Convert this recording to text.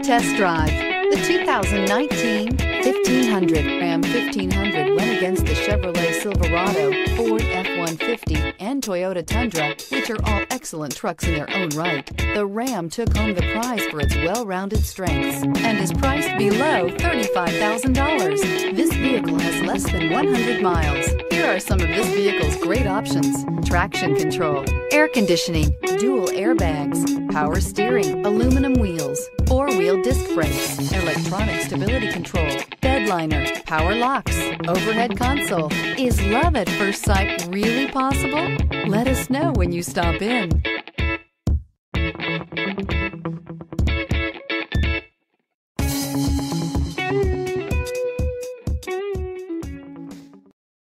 and test drive the 2019 1500. Ram 1500 went against the Chevrolet Silverado, Ford F-150, and Toyota Tundra, which are all excellent trucks in their own right. The Ram took home the prize for its well-rounded strengths and is priced below $35,000. This vehicle has less than 100 miles. Here are some of this vehicle's great options: traction control, air conditioning, dual airbags, power steering, aluminum wheels, four-wheel disc brakes, electronic stability control, bed liner, power locks, overhead console. Is love at first sight really possible? Let us know when you stop in.